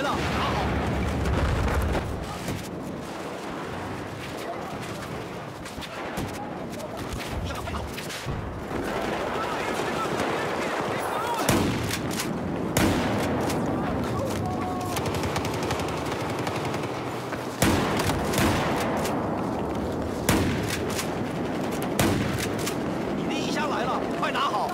来了，打好！你的异箱来了，快打好！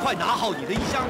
快拿好你的一箱！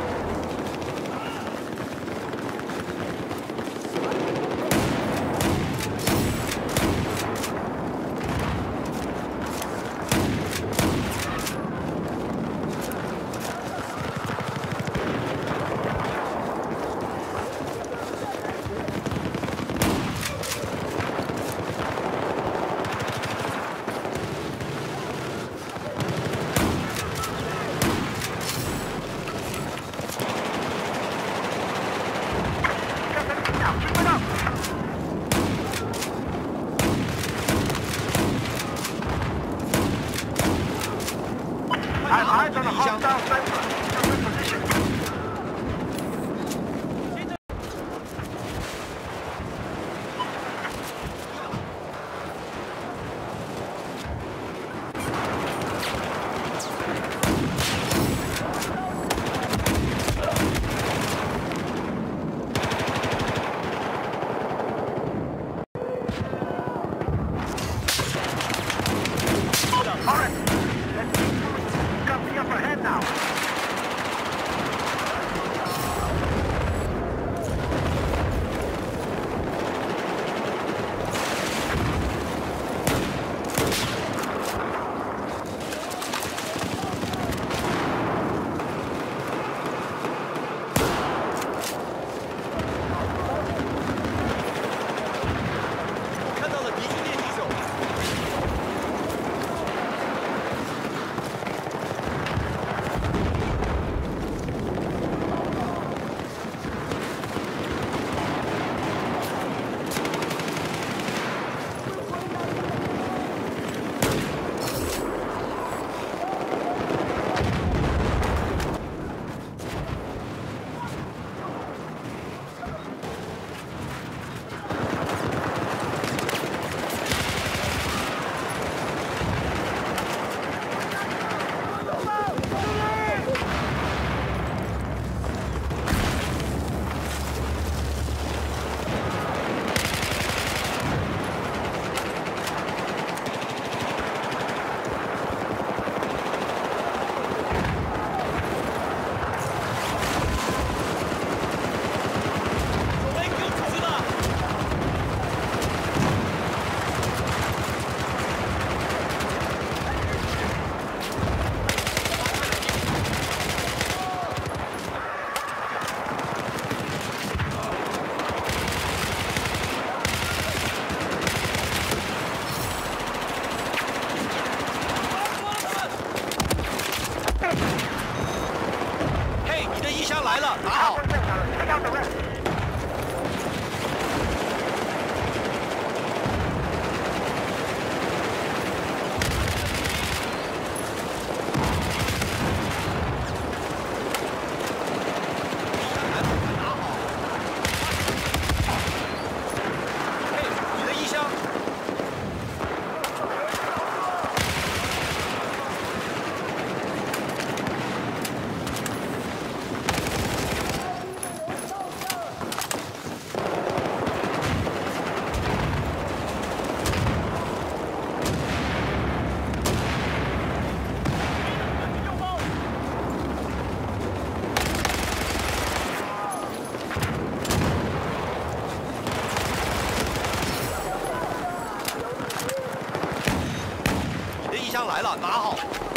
来了，打好。